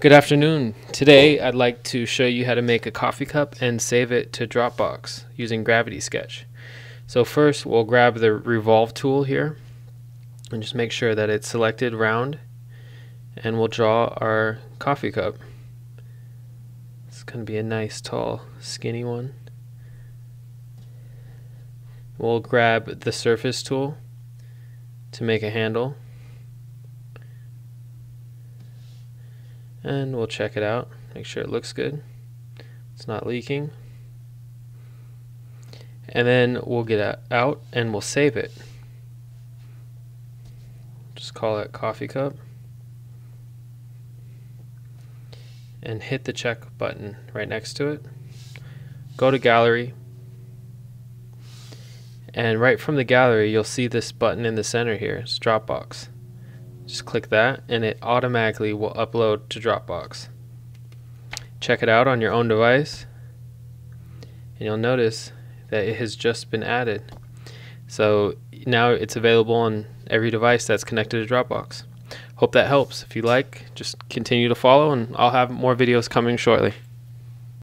Good afternoon. Today I'd like to show you how to make a coffee cup and save it to Dropbox using Gravity Sketch. So first we'll grab the revolve tool here and just make sure that it's selected round, and we'll draw our coffee cup. It's going to be a nice tall skinny one. We'll grab the surface tool to make a handle, and we'll check it out, make sure it looks good, it's not leaking, and then we'll get it out and we'll save it. Just call it coffee cup and hit the check button right next to it. Go to gallery, and right from the gallery you'll see this button in the center here, it's Dropbox. Just click that and it automatically will upload to Dropbox. Check it out on your own device and you'll notice that it has just been added. So now it's available on every device that's connected to Dropbox. Hope that helps. If you like, just continue to follow, and I'll have more videos coming shortly.